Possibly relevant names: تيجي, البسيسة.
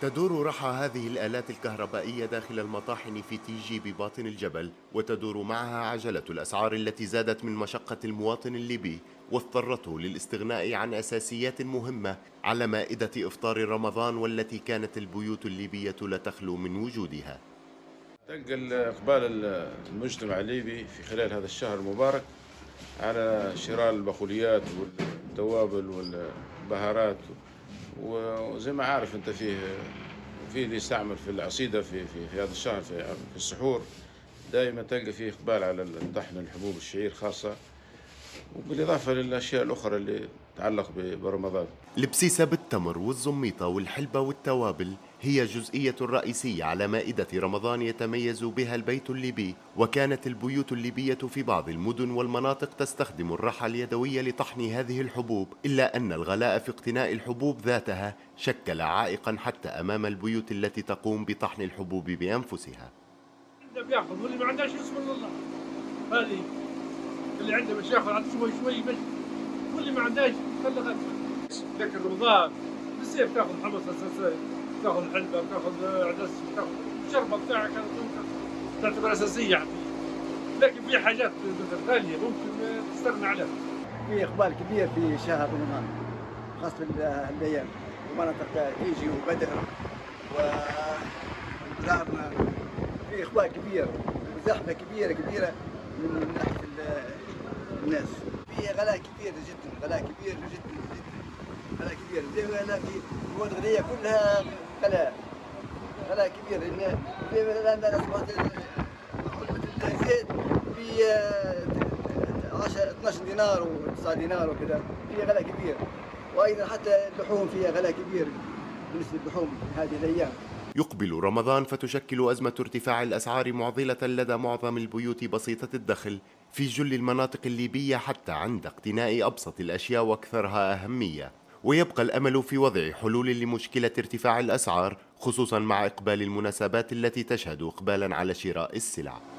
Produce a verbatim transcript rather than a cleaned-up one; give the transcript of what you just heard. تدور رحى هذه الآلات الكهربائية داخل المطاحن في تيجي بباطن الجبل، وتدور معها عجلة الأسعار التي زادت من مشقة المواطن الليبي واضطرته للاستغناء عن أساسيات مهمة على مائدة إفطار رمضان، والتي كانت البيوت الليبية لا تخلو من وجودها. تنقل إقبال المجتمع الليبي في خلال هذا الشهر المبارك على شراء البقوليات والتوابل والبهارات، وزي ما عارف انت فيه في اللي يستعمل في العصيده في في, في هذا الشهر في, في السحور. دائما تلقى فيه اقبال على طحن الحبوب الشعير خاصه، وبالاضافه للاشياء الاخرى اللي تتعلق برمضان. البسيسه بالتمر والزميطه والحلبه والتوابل هي جزئيه رئيسيه على مائده رمضان يتميز بها البيت الليبي، وكانت البيوت الليبيه في بعض المدن والمناطق تستخدم الرحى اليدويه لطحن هذه الحبوب، الا ان الغلاء في اقتناء الحبوب ذاتها شكل عائقا حتى امام البيوت التي تقوم بطحن الحبوب بانفسها. بياخذ واللي ما عندهاش بسم الله، هذه اللي عنده باش ياخذ عاد شوي شوي باش، واللي ما عندهاش خلي غير ذاك رمضان بالسيف تاخذ حمص اساسيه، تاخذ الحلبه، تاخذ عدس، تاخذ الشربه بتاعك تعتبر اساسيه، لكن في حاجات غاليه ممكن تستغنى عليها. في اقبال كبير في شهر رمضان خاصه الايام ومناطق تيجي وبدر وجزائرنا، في اقبال كبير وزحمه كبيره كبيره من ناحيه الناس. في غلاء كبير جدا، غلاء كبير جدا جدا، غلاء كبير دائما. هنا في الدول الغنيه كلها غلاء، غلاء كبير. لان دائما الان انا سمعت علبه الزيت في عشرة اثني عشر دينار وتسعة دينار وكذا، في غلاء كبير. وايضا حتى اللحوم فيها غلاء كبير بالنسبه للحوم هذه الايام. يقبل رمضان فتشكل أزمة ارتفاع الأسعار معضلة لدى معظم البيوت بسيطة الدخل في جل المناطق الليبية، حتى عند اقتناء أبسط الأشياء وأكثرها أهمية. ويبقى الأمل في وضع حلول لمشكلة ارتفاع الأسعار، خصوصا مع إقبال المناسبات التي تشهد إقبالا على شراء السلع.